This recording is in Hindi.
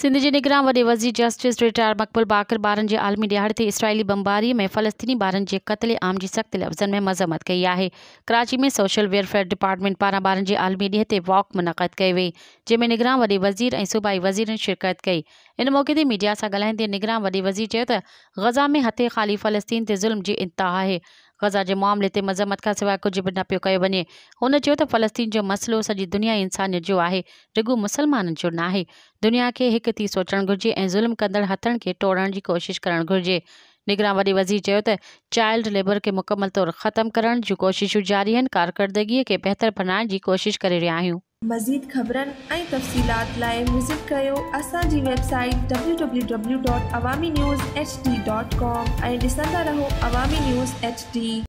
सिंध जे निगरान वॾे वज़ीर जस्टिस रिटायर मक़बूल बाक़र ॿारनि जे आलमी ॾियारी ते इस्राइली बमबारी में फ़लस्तीनी ॿारनि जे क़त्ले आम जी सख़्त लफ़्ज़नि में मज़म्मत कई आहे। कराची में सोशल वेलफेयर डिपार्टमेंट पारां ॿारनि जे आलमी ॾींहं ते वॉक मुनक़द कई वई, जंहिंमें निगरान वॾे वज़ीर ऐं सूबाई वज़ीरनि शिरकत कई। इन मौक़े ते मीडिया सां ॻाल्हाईंदे निगरान वॾे वज़ीर चयो त ग़ज़ा में हथे ख़ाली फ़लस्तीन ते ज़ुल्म जी इंतहा आहे। ग़ज़ा जे मामले ते मज़म्मत खां सवाइ कुझु बि न पियो कयो वञे। हुन चयो त फ़लस्तीन जो मसइलो सॼी दुनिया इंसानियत जो आहे, रुॻो मुसलमाननि जो नाहे। दुनिया खे हिकु थी सोचणु घुरिजे ऐं ज़ुल्म कंदड़ हथनि खे टोड़ण जी कोशिश करणु घुरिजे। निगरान वॾे वज़ीर चयो त चाइल्ड लेबर खे मुकमल तौरु ख़त्म करण जूं कोशिशूं जारी आहिनि। कारकर्दगीअ खे बहितर बणाइण जी कोशिश करे रहिया आहियूं। मज़ीद ख़बरनि ऐं तफ़सीलात लाइ विज़िट कयो असांजी वेबसाइट www.awaminews.hd.com ऐं ॾिसंदा रहो अवामी न्यूज़ HD।